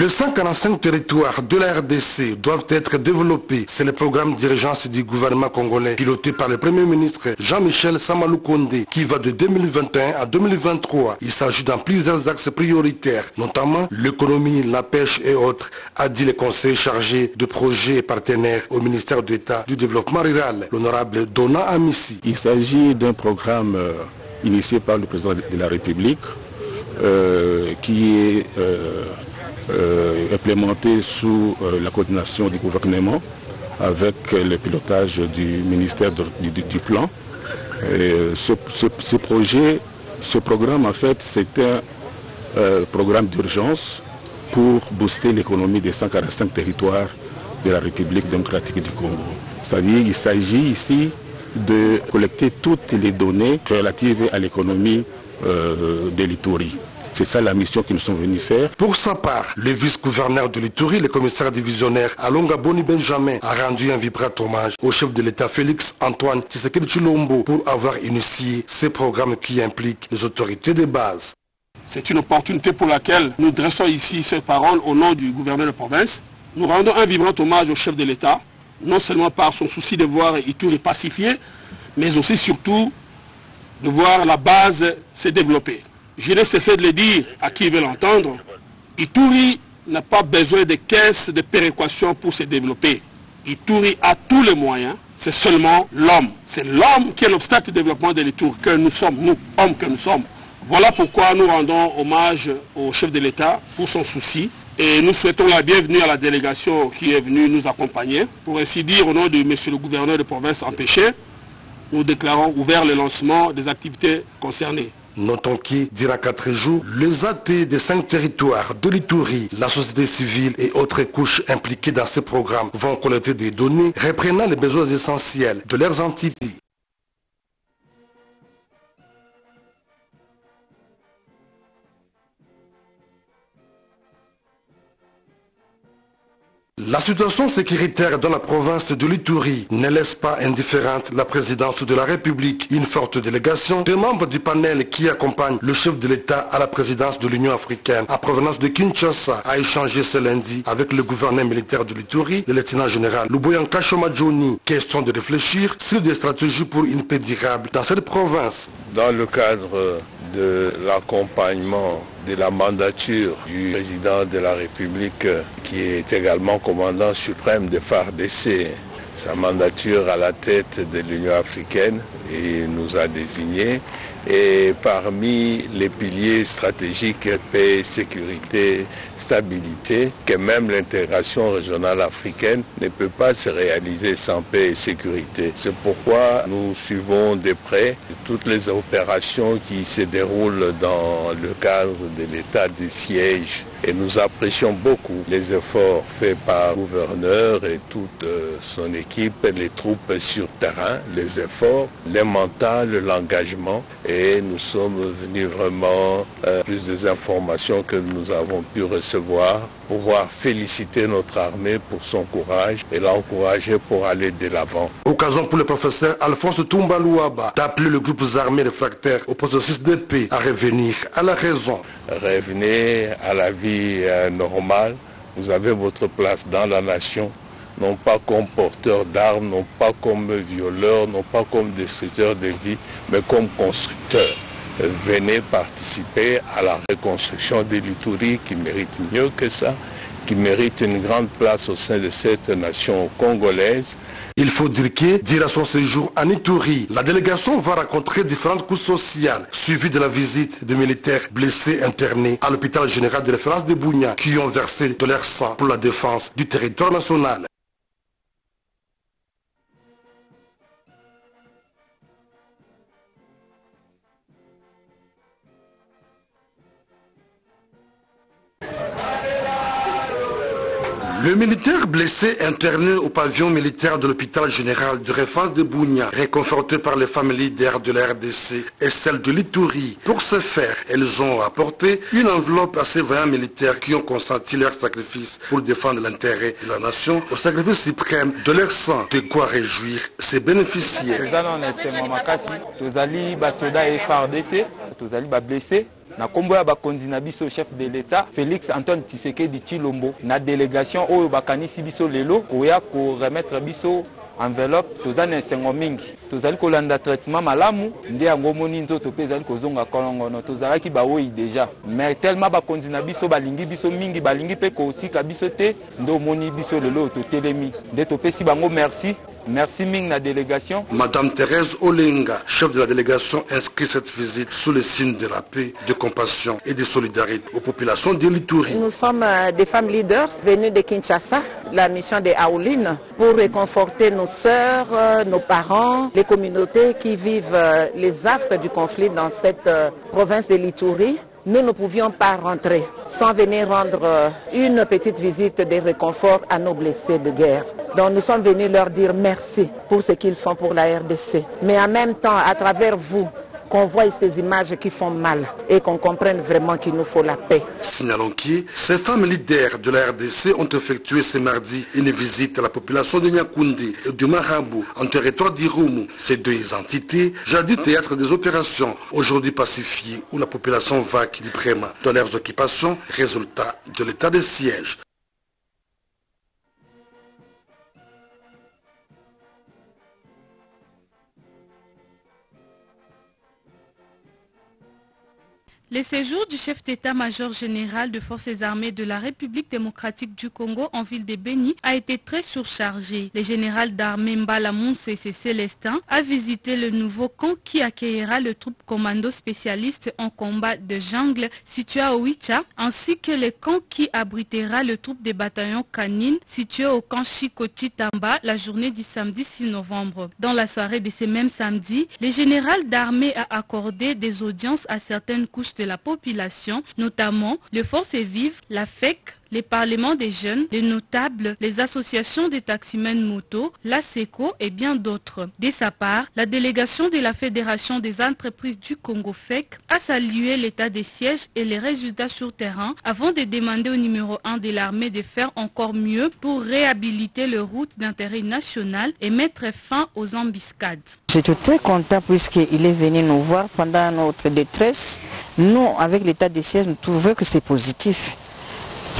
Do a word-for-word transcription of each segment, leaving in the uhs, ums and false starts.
Les cent quarante-cinq territoires de la R D C doivent être développés. C'est le programme d'urgence du gouvernement congolais piloté par le Premier ministre Jean-Michel Sama Lukonde qui va de deux mille vingt et un à deux mille vingt-trois. Il s'agit dans plusieurs axes prioritaires, notamment l'économie, la pêche et autres, a dit le conseil chargé de projets et partenaires au ministère d'État du Développement rural, l'honorable Donat Amissi. Il s'agit d'un programme initié par le président de la République euh, qui est... Euh, Euh, implémenté sous euh, la coordination du gouvernement avec euh, le pilotage du ministère de, du, du plan. Et, euh, ce, ce, ce projet, ce programme en fait, c'est un euh, programme d'urgence pour booster l'économie des cent quarante-cinq territoires de la République démocratique du Congo. C'est-à-dire qu'il s'agit ici de collecter toutes les données relatives à l'économie euh, de l'Ituri. C'est ça la mission qu'ils sont venus faire. Pour sa part, le vice-gouverneur de l'Ituri, le commissaire divisionnaire Alonga Boni Benjamin, a rendu un vibrant hommage au chef de l'État Félix Antoine Tshisekedi Tshilombo pour avoir initié ces programmes qui impliquent les autorités de base. C'est une opportunité pour laquelle nous dressons ici ces paroles au nom du gouverneur de province. Nous rendons un vibrant hommage au chef de l'État, non seulement par son souci de voir Ituri pacifié, mais aussi surtout de voir la base se développer. Je n'ai cessé de le dire à qui veut l'entendre, Ituri n'a pas besoin de caisses de péréquation pour se développer. Ituri a tous les moyens, c'est seulement l'homme. C'est l'homme qui est l'obstacle au développement de l'Ituri, que nous sommes, nous, hommes que nous sommes. Voilà pourquoi nous rendons hommage au chef de l'État pour son souci. Et nous souhaitons la bienvenue à la délégation qui est venue nous accompagner. Pour ainsi dire, au nom de M. le gouverneur de province empêché, nous déclarons ouvert le lancement des activités concernées. Notons qu'il dira quatre jours, les A T des cinq territoires de l'Ituri, la société civile et autres couches impliquées dans ces programmes vont collecter des données reprenant les besoins essentiels de leurs entités. La situation sécuritaire dans la province de l'Ituri ne laisse pas indifférente la présidence de la République. Une forte délégation des membres du panel qui accompagne le chef de l'État à la présidence de l'Union africaine à provenance de Kinshasa a échangé ce lundi avec le gouverneur militaire de l'Ituri, le lieutenant général Luboyan Kachomadjouni. Question de réfléchir sur des stratégies pour une paix durable dans cette province. Dans le cadre de l'accompagnement de la mandature du président de la République qui est également commandant suprême des F A R D C, sa mandature à la tête de l'Union africaine, et nous a désignés. Et parmi les piliers stratégiques, paix, sécurité, stabilité, que même l'intégration régionale africaine ne peut pas se réaliser sans paix et sécurité. C'est pourquoi nous suivons de près toutes les opérations qui se déroulent dans le cadre de l'état de siège. Et nous apprécions beaucoup les efforts faits par le gouverneur et toute son équipe, les troupes sur terrain, les efforts, le mental, l'engagement. Et nous sommes venus vraiment euh, plus des informations que nous avons pu recevoir, pouvoir féliciter notre armée pour son courage et l'encourager pour aller de l'avant. Occasion pour le professeur Alphonse Tombalouaba d'appeler les groupes armés réfractaires au processus de paix à revenir à la raison. Revenez à la vie euh, normale, vous avez votre place dans la nation. Non pas comme porteurs d'armes, non pas comme violeurs, non pas comme destructeurs de vie, mais comme constructeurs. Venez participer à la reconstruction de l'Ituri qui mérite mieux que ça, qui mérite une grande place au sein de cette nation congolaise. Il faut dire que, durant son séjour en Ituri, la délégation va rencontrer différentes couches sociales, suivies de la visite de militaires blessés internés à l'hôpital général de référence de Bunia, qui ont versé de leur sang pour la défense du territoire national. Le militaire blessé interné au pavillon militaire de l'hôpital général de référence de Bunia, réconforté par les femmes leaders de la R D C et celles de l'Ituri. Pour ce faire, elles ont apporté une enveloppe à ces vaillants militaires qui ont consenti leur sacrifice pour défendre l'intérêt de la nation au sacrifice suprême de leur sang. De quoi réjouir ces bénéficiaires. Nous allons laisser Mamakasi, nous allons les soldats et F A R D C, nous allons les blessés. Na kombo ya bakonzi na biso chef de l'État Félix Antoine Tshisekedi Tshilombo na délégation oyo bakanisi biso lelo koya ko remettre biso enveloppe tozana esengo mingi tozali kolanda traitement malamu nde yango moni nzoto pe ezali kozonga kolongono tozalaki baoyi déjà mais tellement bakonzi na biso balingi biso mingi balingi pe kotika biso te ndo moni biso lelo totelemi nde topesi bango merci. Merci Ming, la délégation. Madame Thérèse Olinga, chef de la délégation, inscrit cette visite sous le signe de la paix, de compassion et de solidarité aux populations de l'Ituri. Nous sommes des femmes leaders venues de Kinshasa, la mission des Aoulines, pour réconforter nos sœurs, nos parents, les communautés qui vivent les affres du conflit dans cette province de l'Ituri. Nous ne pouvions pas rentrer sans venir rendre une petite visite de réconfort à nos blessés de guerre. Donc nous sommes venus leur dire merci pour ce qu'ils font pour la R D C. Mais en même temps, à travers vous, qu'on voie ces images qui font mal et qu'on comprenne vraiment qu'il nous faut la paix. Signalons que ces femmes leaders de la R D C ont effectué ce mardi une visite à la population de Nyakoundé et de Marabou en territoire d'Irumu. Ces deux entités, jadis théâtre des opérations, aujourd'hui pacifiées, où la population va librement dans leurs occupations, résultat de l'état de siège. Les séjours du chef d'état-major général de forces armées de la République démocratique du Congo en ville de Beni a été très surchargé. Le général d'armée Mbala Mounce Célestin a visité le nouveau camp qui accueillera le troupe commando spécialiste en combat de jungle situé à Ouicha, ainsi que le camp qui abritera le troupe des bataillons canines situé au camp Chikotitamba la journée du samedi six novembre. Dans la soirée de ce même samedi, le général d'armée a accordé des audiences à certaines couches de de la population, notamment le Force Vive, la F E C, les parlements des jeunes, les notables, les associations des taximènes moto, la SECO et bien d'autres. De sa part, la délégation de la Fédération des entreprises du Congo F E C a salué l'état des sièges et les résultats sur terrain avant de demander au numéro un de l'armée de faire encore mieux pour réhabiliter les routes d'intérêt national et mettre fin aux embuscades. J'étais très content puisqu'il est venu nous voir pendant notre détresse. Nous, avec l'état des sièges, nous trouvons que c'est positif.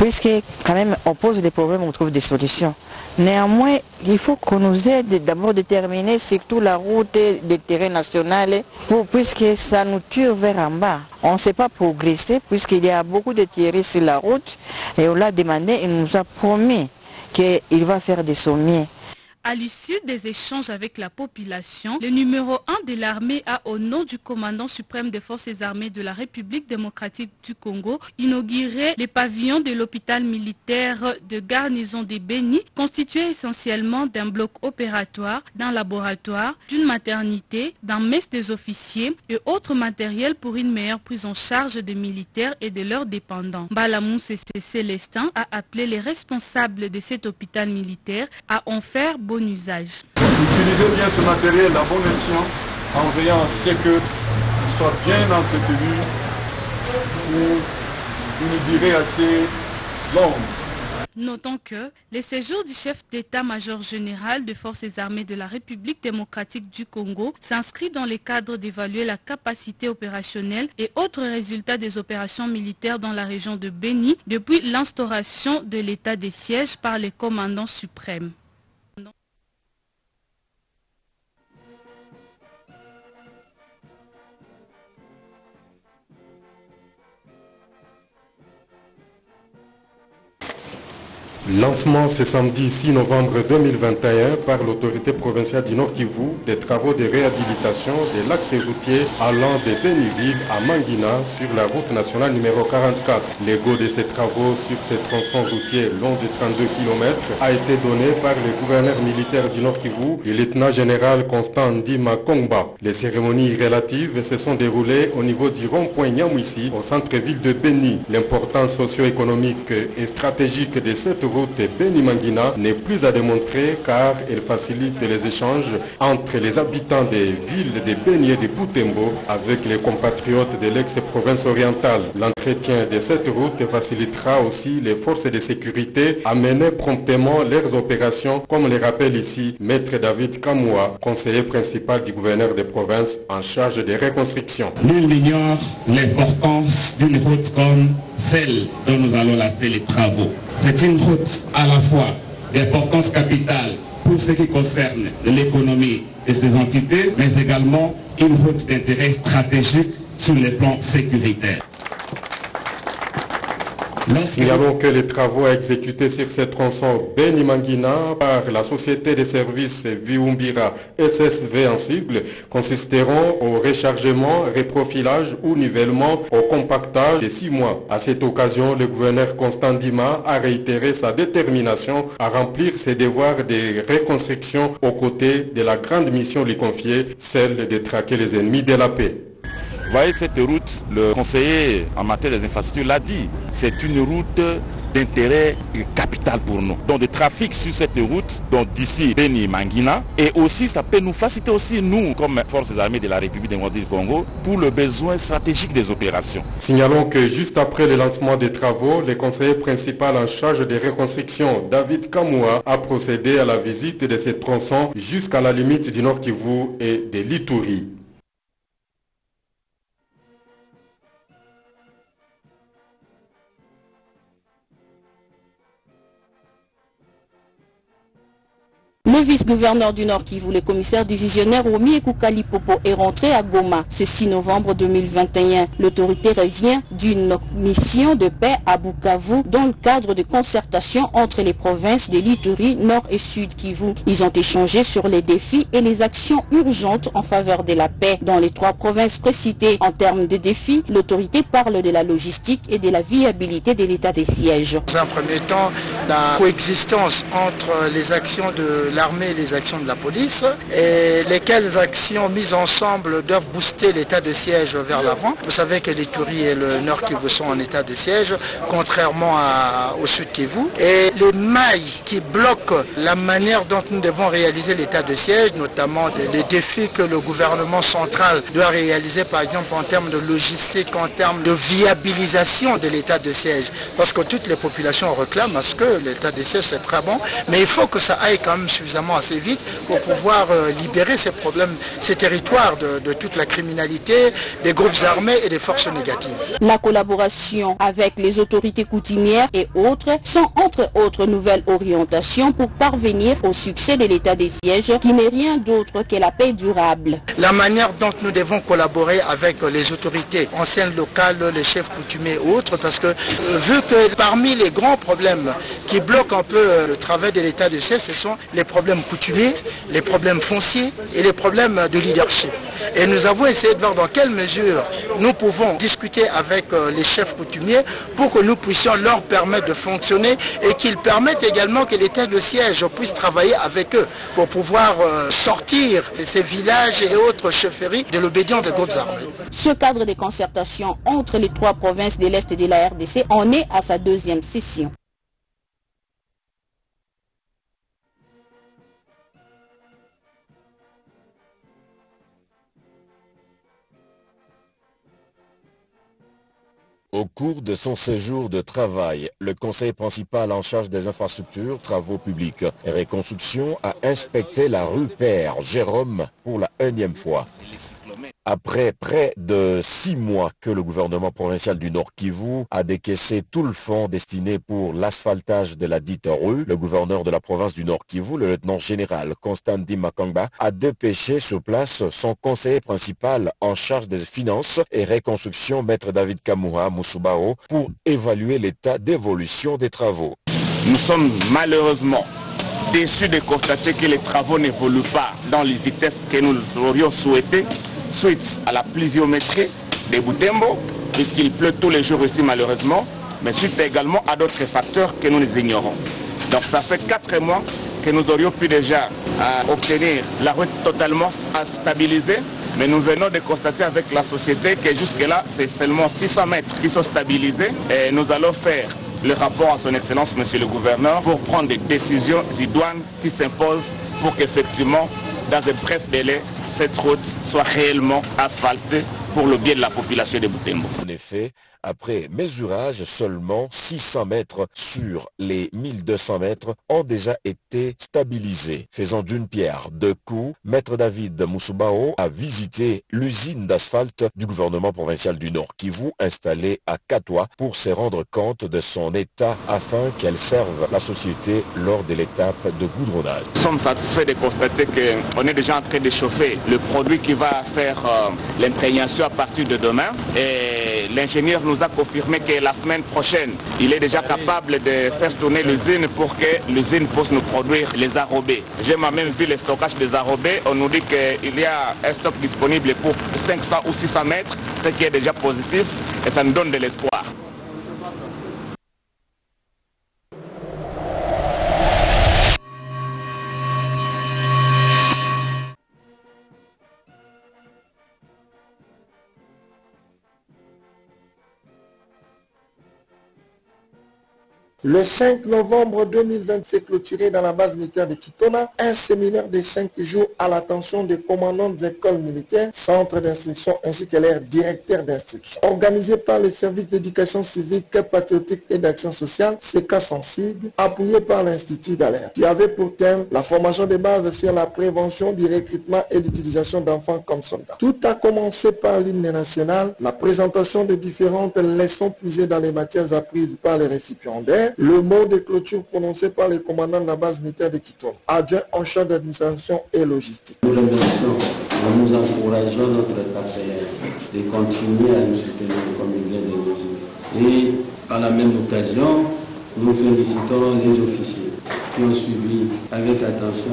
Puisque quand même on pose des problèmes, on trouve des solutions. Néanmoins, il faut qu'on nous aide d'abord déterminer surtout la route des terrains nationaux, puisque ça nous tire vers en bas. On ne sait pas progresser, puisqu'il y a beaucoup de terrains sur la route, et on l'a demandé, il nous a promis qu'il va faire des sommets. À l'issue des échanges avec la population, le numéro un de l'armée a, au nom du commandant suprême des forces armées de la République démocratique du Congo, inauguré les pavillons de l'hôpital militaire de garnison de Beni, constitué essentiellement d'un bloc opératoire, d'un laboratoire, d'une maternité, d'un mess des officiers et autres matériels pour une meilleure prise en charge des militaires et de leurs dépendants. Mbala Mounce Célestin a appelé les responsables de cet hôpital militaire à en faire bon usage. Utilisez bien ce matériel à bon escient en veillant à ce que soit bien entretenu pour une durée assez longue. Notons que les séjours du chef d'état-major général des forces armées de la République démocratique du Congo s'inscrit dans le cadre d'évaluer la capacité opérationnelle et autres résultats des opérations militaires dans la région de Beni depuis l'instauration de l'état des sièges par les commandants suprêmes. Lancement ce samedi six novembre deux mille vingt et un par l'autorité provinciale du Nord Kivu des travaux de réhabilitation de l'axe routier allant de Beniville à Mangina sur la route nationale numéro quarante-quatre. L'ego de ces travaux sur ces tronçons routiers long de trente-deux kilomètres a été donné par le gouverneur militaire du Nord Kivu, le lieutenant général Constantin Ndima Kongba. Les cérémonies relatives se sont déroulées au niveau du rond-point Nyamwisi au centre-ville de Beni. L'importance socio-économique et stratégique de cette route Beni-Mangina n'est plus à démontrer car elle facilite les échanges entre les habitants des villes de Beni et de Butembo avec les compatriotes de l'ex-province orientale. L'entretien de cette route facilitera aussi les forces de sécurité à mener promptement leurs opérations, comme le rappelle ici Maître David Kamoua, conseiller principal du gouverneur des provinces en charge des reconstructions. Nul n'ignore l'importance d'une route comme celle dont nous allons lancer les travaux. C'est une route à la fois d'importance capitale pour ce qui concerne l'économie de ces entités, mais également une route d'intérêt stratégique sur les plans sécuritaires. Signalons que les travaux à exécuter sur cette tronçon Beni-Mangina par la société de services Viumbira S S V en sigle consisteront au rechargement, reprofilage ou nivellement au compactage de six mois. À cette occasion, le gouverneur Constantin Ndima a réitéré sa détermination à remplir ses devoirs de reconstruction aux côtés de la grande mission lui confiée, celle de traquer les ennemis de la paix. Vous voyez cette route, le conseiller en matière des infrastructures l'a dit, c'est une route d'intérêt capital pour nous. Donc le trafic sur cette route, donc d'ici Beni-Mangina, et aussi ça peut nous faciliter aussi, nous, comme forces armées de la République démocratique du Congo, pour le besoin stratégique des opérations. Signalons que juste après le lancement des travaux, le conseiller principal en charge des reconstructions, David Kamoua, a procédé à la visite de ces tronçons jusqu'à la limite du Nord Kivu et de l'Ituri. Le vice-gouverneur du Nord Kivu, le commissaire divisionnaire Romy Koukalipopo, est rentré à Goma ce six novembre deux mille vingt et un. L'autorité revient d'une mission de paix à Bukavu dans le cadre de concertation entre les provinces de l'Ituri, Nord et Sud Kivu. Ils ont échangé sur les défis et les actions urgentes en faveur de la paix dans les trois provinces précitées. En termes de défis, l'autorité parle de la logistique et de la viabilité de l'état des sièges. Dans un premier temps, la coexistence entre les actions de la l'armée et les actions de la police, et lesquelles actions mises ensemble doivent booster l'état de siège vers l'avant. Vous savez que l'Ituri et le Nord Kivu sont en état de siège, contrairement à, au Sud Kivu. Et les mailles qui bloquent la manière dont nous devons réaliser l'état de siège, notamment les défis que le gouvernement central doit réaliser, par exemple en termes de logistique, en termes de viabilisation de l'état de siège. Parce que toutes les populations réclament à ce que l'état de siège c'est très bon, mais il faut que ça aille quand même suffisamment assez vite pour pouvoir euh, libérer ces problèmes, ces territoires de, de toute la criminalité, des groupes armés et des forces négatives. La collaboration avec les autorités coutumières et autres sont entre autres nouvelles orientations pour parvenir au succès de l'état des sièges qui n'est rien d'autre que la paix durable. La manière dont nous devons collaborer avec les autorités anciennes locales, les chefs coutumiers et autres, parce que euh, vu que parmi les grands problèmes qui bloquent un peu euh, le travail de l'état des sièges, ce sont les problèmes problèmes coutumiers, les problèmes fonciers et les problèmes de leadership. Et nous avons essayé de voir dans quelle mesure nous pouvons discuter avec les chefs coutumiers pour que nous puissions leur permettre de fonctionner et qu'ils permettent également que l'état de siège puisse travailler avec eux pour pouvoir sortir ces villages et autres chefferies de l'obédience des groupes armés. Ce cadre de concertation entre les trois provinces de l'Est et de la R D C en est à sa deuxième session. Au cours de son séjour de travail, le conseil principal en charge des infrastructures, travaux publics et reconstruction a inspecté la rue Père Jérôme pour la énième fois. Après près de six mois que le gouvernement provincial du Nord Kivu a décaissé tout le fonds destiné pour l'asphaltage de la dite rue, le gouverneur de la province du Nord Kivu, le lieutenant général Constantin Ndima Kongba, a dépêché sur place son conseiller principal en charge des finances et reconstruction, maître David Kamoua Moussoubao, pour évaluer l'état d'évolution des travaux. Nous sommes malheureusement déçus de constater que les travaux n'évoluent pas dans les vitesses que nous aurions souhaitées, suite à la pluviométrie de Butembo, puisqu'il pleut tous les jours ici malheureusement, mais suite également à d'autres facteurs que nous ignorons. Donc ça fait quatre mois que nous aurions pu déjà euh, obtenir la route totalement stabilisée, mais nous venons de constater avec la société que jusque-là, c'est seulement six cents mètres qui sont stabilisés, et nous allons faire le rapport à son Excellence, Monsieur le Gouverneur, pour prendre des décisions idoines qui s'imposent pour qu'effectivement, dans un bref délai, cette route soit réellement asphaltée pour le bien de la population de Butembo. En effet, après mesurage, seulement six cents mètres sur les mille deux cents mètres ont déjà été stabilisés. Faisant d'une pierre deux coups, Maître David Moussoubao a visité l'usine d'asphalte du gouvernement provincial du Nord Kivu installée à Katoa pour se rendre compte de son état afin qu'elle serve la société lors de l'étape de goudronnage. Nous sommes satisfaits de constater qu'on est déjà en train de chauffer le produit qui va faire euh, l'imprégnation à partir de demain, et l'ingénieur nous a confirmé que la semaine prochaine, il est déjà capable de faire tourner l'usine pour que l'usine puisse nous produire les arrobés. J'ai moi-même vu le stockage des arrobés, on nous dit qu'il y a un stock disponible pour cinq cents ou six cents mètres, ce qui est déjà positif et ça nous donne de l'espoir. Le cinq novembre deux mille vingt s'est clôturé dans la base militaire de Kitona un séminaire de cinq jours à l'attention des commandants des écoles militaires, centres d'instruction ainsi que leurs directeurs d'instruction. Organisé par les services d'éducation civique, patriotique et d'action sociale, C K Sansig, appuyé par l'Institut d'Alert, qui avait pour thème la formation des bases sur la prévention du recrutement et l'utilisation d'enfants comme soldats. Tout a commencé par l'hymne national, la présentation de différentes leçons puisées dans les matières apprises par les récipiendaires, le mot de clôture prononcé par les commandants de la base militaire de Kitona, adjoint en charge d'administration et logistique. Nous le remercions et nous encourageons notre partenaire de continuer à nous soutenir comme il vient de nous dire. Et par la même occasion, nous félicitons les officiers qui ont suivi avec attention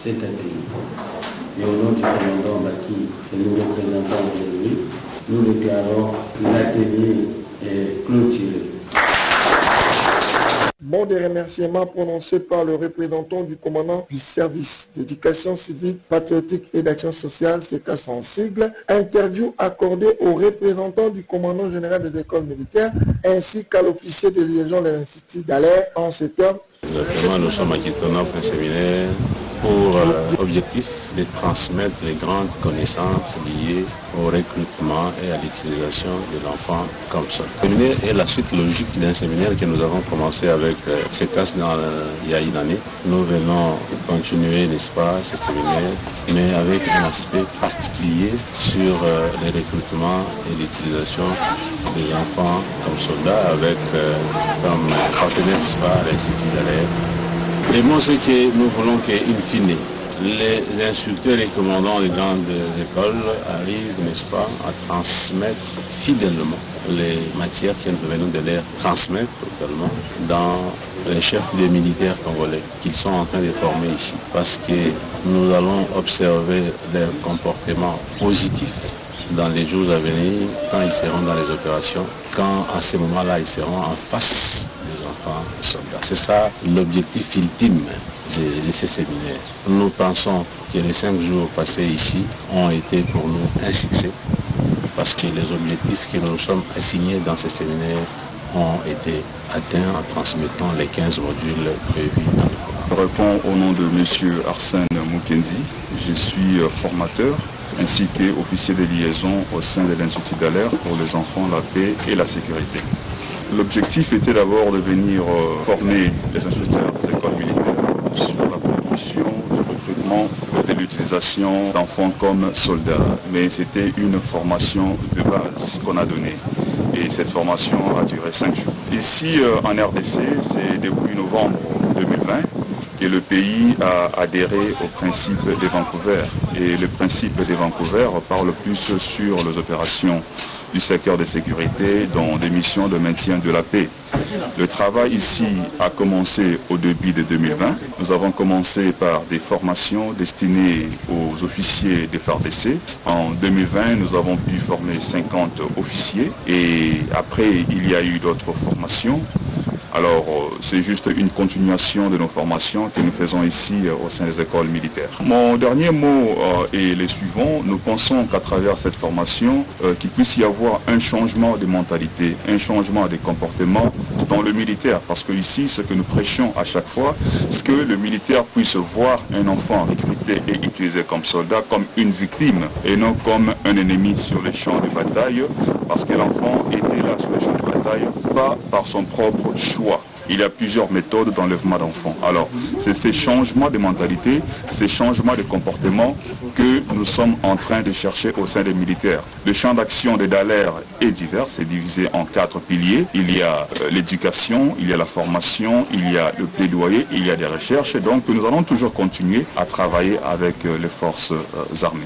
cet atelier. Et au nom du commandant Baki et nous représentants aujourd'hui, nous déclarons l'atelier clôturé. Mot de remerciement prononcé par le représentant du commandant du service d'éducation civique, patriotique et d'action sociale, C K Sansig. Interview accordée au représentant du commandant général des écoles militaires ainsi qu'à l'officier de liaison de l'Institut d'Alert en ces termes. Exactement, nous sommes à Kitona pour un séminaire pour euh, l'objectif de transmettre les grandes connaissances liées au recrutement et à l'utilisation de l'enfant comme ça. Le séminaire est la suite logique d'un séminaire que nous avons commencé avec euh, C E C A S dans, euh, il y a une année. Nous venons continuer, n'est-ce pas, ce séminaire, mais avec un aspect particulier sur euh, les recrutements et l'utilisation des enfants comme soldats avec euh, comme euh, partenaire, n'est-ce pas, l'Institut d'Alert. Les mots, c'est que nous voulons qu'in fine, les instructeurs et les commandants des grandes écoles arrivent, n'est-ce pas, à transmettre fidèlement les matières qu'ils venons de les transmettre totalement dans les chefs des militaires congolais qu'ils sont en train de former ici. Parce que nous allons observer leur comportement positif dans les jours à venir, quand ils seront dans les opérations, quand à ce moment-là, ils seront en face des enfants soldats. C'est ça l'objectif ultime de, de ces séminaires. Nous pensons que les cinq jours passés ici ont été pour nous un succès, parce que les objectifs que nous sommes assignés dans ces séminaires ont été atteints en transmettant les quinze modules prévus dans le programme. Je réponds au nom de M. Arsène Mukendi. Je suis formateur ainsi qu'officier de liaison au sein de l'Institut d'Alert pour les enfants, la paix et la sécurité. L'objectif était d'abord de venir former les instructeurs des écoles militaires sur la production, le recrutement et l'utilisation d'enfants comme soldats. Mais c'était une formation de base qu'on a donnée. Et cette formation a duré cinq jours. Ici, en R D C, c'est depuis novembre deux mille vingt. Et le pays a adhéré aux Principes des Vancouver. Et les Principes des Vancouver parlent plus sur les opérations du secteur de sécurité dans des missions de maintien de la paix. Le travail ici a commencé au début de deux mille vingt. Nous avons commencé par des formations destinées aux officiers des F A R D C. En deux mille vingt, nous avons pu former cinquante officiers et après, il y a eu d'autres formations. Alors, c'est juste une continuation de nos formations que nous faisons ici au sein des écoles militaires. Mon dernier mot est le suivant. Nous pensons qu'à travers cette formation, qu'il puisse y avoir un changement de mentalité, un changement de comportement dans le militaire. Parce que ici, ce que nous prêchons à chaque fois, c'est que le militaire puisse voir un enfant recruté et utilisé comme soldat, comme une victime, et non comme un ennemi sur les champs de bataille, parce que l'enfant était là sur les champs de bataille, pas par son propre choix. Il y a plusieurs méthodes d'enlèvement d'enfants. Alors, c'est ces changements de mentalité, ces changements de comportement que nous sommes en train de chercher au sein des militaires. Le champ d'action des Dallaire est divers, c'est divisé en quatre piliers. Il y a l'éducation, il y a la formation, il y a le plaidoyer, il y a des recherches. Donc, nous allons toujours continuer à travailler avec les forces armées.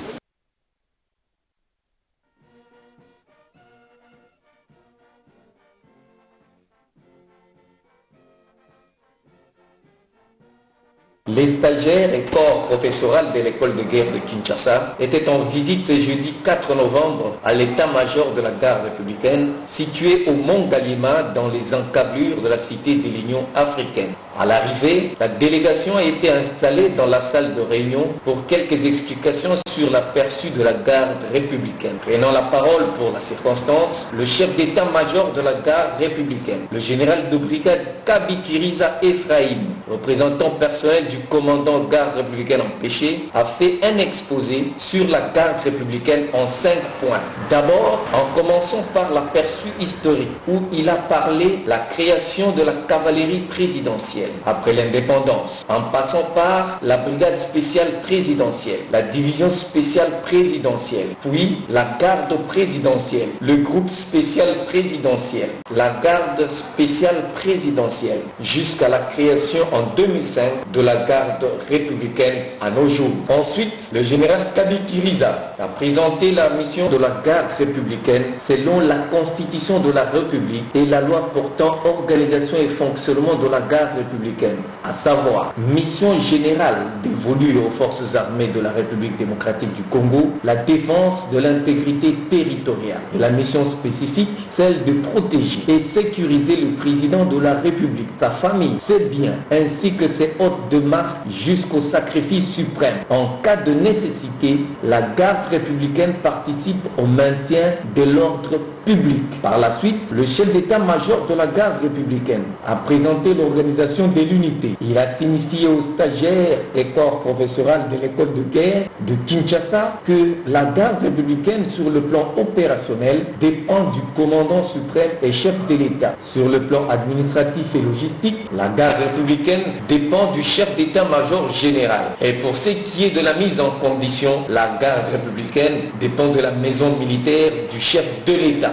Les stagiaires et corps professoral de l'école de guerre de Kinshasa étaient en visite ce jeudi quatre novembre à l'état-major de la garde républicaine située au Mont Galima dans les encablures de la cité de l'Union africaine. À l'arrivée, la délégation a été installée dans la salle de réunion pour quelques explications sur l'aperçu de la garde républicaine. Prenant la parole pour la circonstance, le chef d'état-major de la garde républicaine, le général de brigade Kabikiriza Ephraïm, représentant personnel du commandant garde républicaine empêché, a fait un exposé sur la garde républicaine en cinq points. D'abord, en commençant par l'aperçu historique, où il a parlé de la création de la cavalerie présidentielle. Après l'indépendance, en passant par la brigade spéciale présidentielle, la division spéciale présidentielle, puis la garde présidentielle, le groupe spécial présidentiel, la garde spéciale présidentielle, jusqu'à la création en deux mille cinq de la garde républicaine à nos jours. Ensuite, le général Kabikiriza a présenté la mission de la garde républicaine selon la constitution de la République et la loi portant organisation et fonctionnement de la garde républicaine. Républicaine, à savoir mission générale dévolue aux forces armées de la République démocratique du Congo, la défense de l'intégrité territoriale. Et la mission spécifique, celle de protéger et sécuriser le président de la République, sa famille, ses biens, ainsi que ses hôtes de marque jusqu'au sacrifice suprême. En cas de nécessité, la garde républicaine participe au maintien de l'ordre public. Par la suite, le chef d'état-major de la garde républicaine a présenté l'organisation de l'unité. Il a signifié aux stagiaires et corps professoral de l'école de guerre de Kinshasa que la garde républicaine sur le plan opérationnel dépend du commandant suprême et chef de l'État. Sur le plan administratif et logistique, la garde républicaine dépend du chef d'état-major général. Et pour ce qui est de la mise en condition, la garde républicaine dépend de la maison militaire du chef de l'État.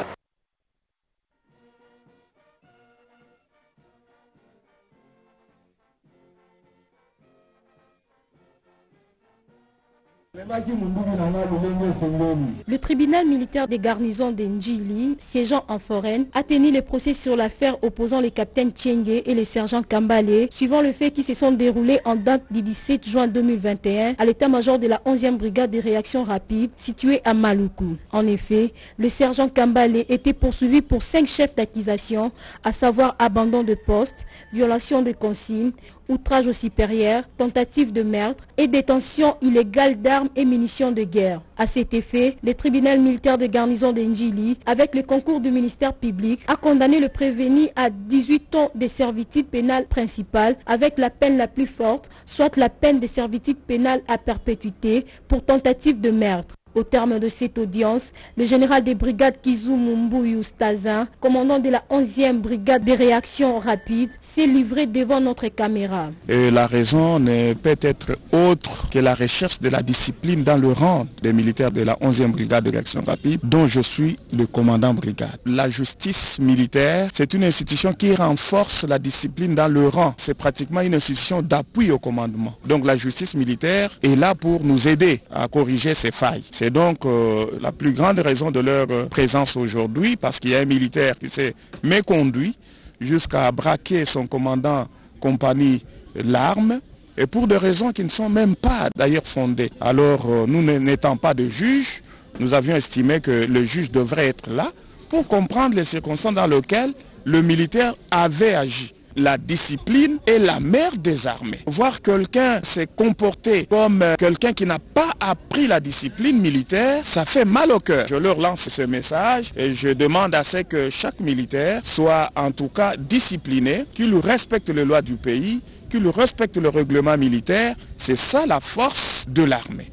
Le tribunal militaire des garnisons de Ndjili, siégeant en foraine, a tenu les procès sur l'affaire opposant les capitaines Tchenge et les sergents Kambale, suivant les faits qui se sont déroulés en date du dix-sept juin deux mille vingt et un à l'état-major de la onzième brigade de réaction rapide située à Maluku. En effet, le sergent Kambale était poursuivi pour cinq chefs d'accusation, à savoir abandon de poste, violation de consignes, outrage au supérieur, tentative de meurtre et détention illégale d'armes et munitions de guerre. À cet effet, le tribunal militaire de garnison de Ndjili, avec le concours du ministère public, a condamné le prévenu à dix-huit ans de servitude pénale principale avec la peine la plus forte, soit la peine de servitude pénale à perpétuité pour tentative de meurtre. Au terme de cette audience, le général des brigades Kizou Moumboui Oustazin, commandant de la onzième brigade de réaction rapide, s'est livré devant notre caméra. Et la raison ne peut être autre que la recherche de la discipline dans le rang des militaires de la onzième brigade de réaction rapide, dont je suis le commandant brigade. La justice militaire, c'est une institution qui renforce la discipline dans le rang. C'est pratiquement une institution d'appui au commandement. Donc la justice militaire est là pour nous aider à corriger ces failles. C'est donc euh, la plus grande raison de leur euh, présence aujourd'hui, parce qu'il y a un militaire qui s'est méconduit jusqu'à braquer son commandant compagnie l'arme, et pour des raisons qui ne sont même pas d'ailleurs fondées. Alors euh, nous n'étant pas de juges, nous avions estimé que le juge devrait être là pour comprendre les circonstances dans lesquelles le militaire avait agi. la discipline est la mère des armées. Voir quelqu'un se comporter comme quelqu'un qui n'a pas appris la discipline militaire, ça fait mal au cœur. Je leur lance ce message et je demande à ce que chaque militaire soit en tout cas discipliné, qu'il respecte les lois du pays, qu'il respecte le règlement militaire. C'est ça la force de l'armée.